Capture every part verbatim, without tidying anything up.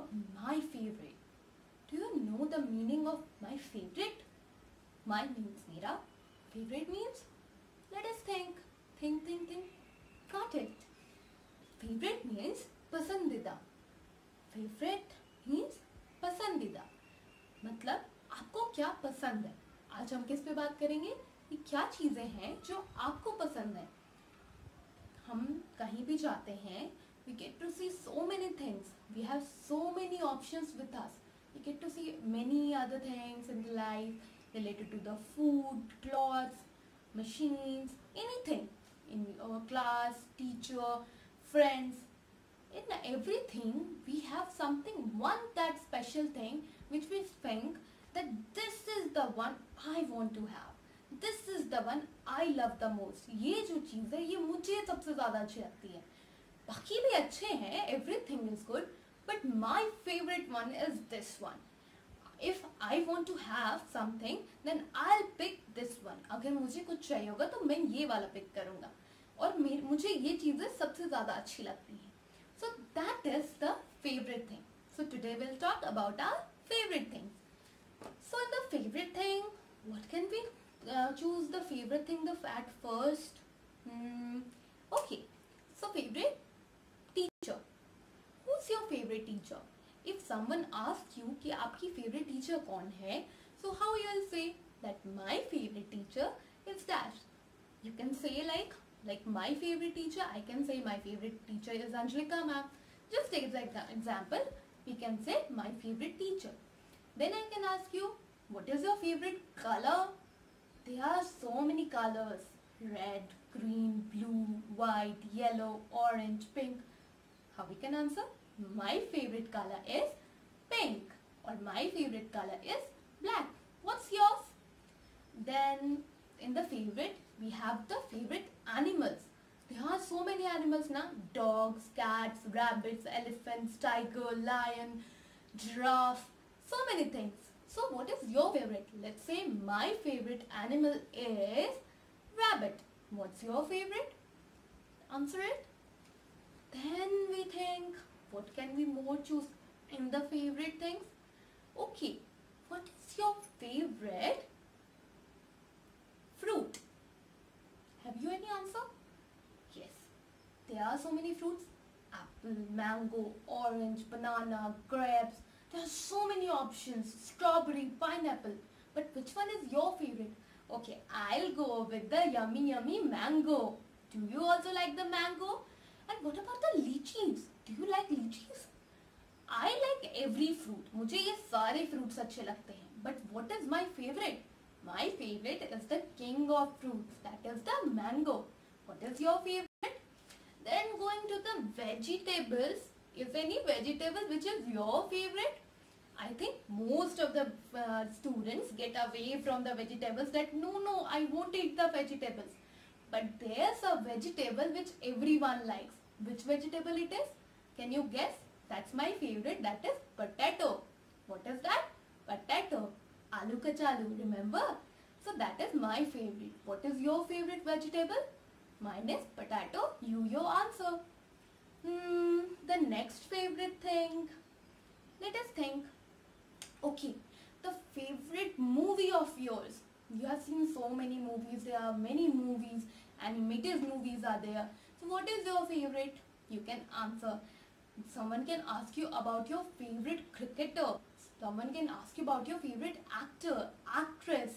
about my favorite. Do you know the meaning of my favorite? My means Meera. Favorite means? Let us think. Think, think, think. Got it. Favorite means pasandida. Favorite means pasandida. मतलब आपको क्या पसंद है. आज हम किस पे बात करेंगे कि क्या चीज़ें हैं जो आपको पसंद है. हम कहीं भी जाते हैं, we get to see so many things. We have so many options with us. We get to see many other things in life related to the food, clothes, machines, anything. In our class, teacher, friends, in everything we have something, one that special thing which we think that this is the one I want to have. This is the one I love the most. ये जो चीज़ है ये मुझे सबसे ज़्यादा अच्छी लगती है. बाकी भी अच्छे हैं, everything is good, but my favorite one is this one. If I want to have something, then I'll pick this one. अगर मुझे कुछ चाहिए होगा तो मैं ये वाला पिक करूँगा और मुझे ये चीज़ें सबसे ज़्यादा अच्छी लगती हैं. So that is the favorite thing. So today we'll talk about our favorite things. So in the favorite thing, what can we uh, choose the favorite thing the at first? Hmm. Okay. So favorite teacher. Who's your favorite teacher? If someone asks you कि आपकी favorite teacher कौन है, so how you'll say that my favorite teacher is dash. You can say like. Like my favorite teacher, I can say my favorite teacher is Anjulika ma'am. Just take the example, we can say my favorite teacher. Then I can ask you, what is your favorite color? There are so many colors. Red, green, blue, white, yellow, orange, pink. How we can answer? My favorite color is pink. Or my favorite color is black. What's yours? Then in the favorite, we have the favorite animals. There are so many animals now. Dogs, cats, rabbits, elephants, tiger, lion, giraffe. So many things. So what is your favorite? Let's say my favorite animal is rabbit. What's your favorite? Answer it. Then we think, what can we more choose in the favorite things? Okay, what is your favorite fruit? Have you any answer? Yes. There are so many fruits. Apple, mango, orange, banana, grapes. There are so many options. Strawberry, pineapple. But which one is your favorite? Okay, I'll go with the yummy yummy mango. Do you also like the mango? And what about the lychees? Do you like lychees? I like every fruit. मुझे ये सारे fruits अच्छे लगते हैं. But what is my favorite? My favorite is the king of fruits, that is the mango. What is your favorite? Then going to the vegetables, is any vegetable which is your favorite? I think most of the uh, students get away from the vegetables that no, no, I won't eat the vegetables. But there's a vegetable which everyone likes. Which vegetable it is? Can you guess? That's my favorite, that is potato. What is that? Potato. Aloo kachalu, remember? So that is my favorite. What is your favorite vegetable? Mine is potato. You your answer. Hmm, the next favorite thing. Let us think. Okay, the favorite movie of yours. You have seen so many movies. There are many movies. Animated movies are there. So what is your favorite? You can answer. Someone can ask you about your favorite cricketer. Someone can ask you about your favorite actor, actress,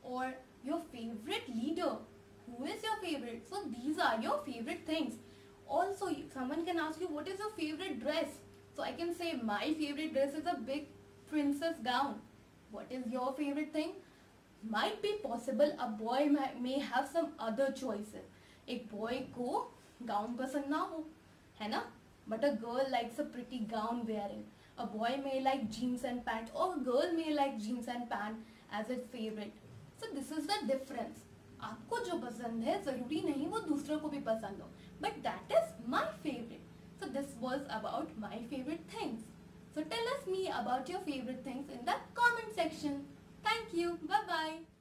or your favorite leader. Who is your favorite? So these are your favorite things. Also, someone can ask you, what is your favorite dress? So I can say my favorite dress is a big princess gown. What is your favorite thing? Might be possible a boy may have some other choices. A boy ko gown pasand na ho, hai na? But a girl likes a pretty gown wearing. A boy may like jeans and pants, or a girl may like jeans and pants as its favorite. So this is the difference. आपको जो पसंद है जरूरी नहीं वो दूसरों को भी पसंद हो. But that is my favorite. So this was about my favorite things. So tell us me about your favorite things in the comment section. Thank you. Bye bye.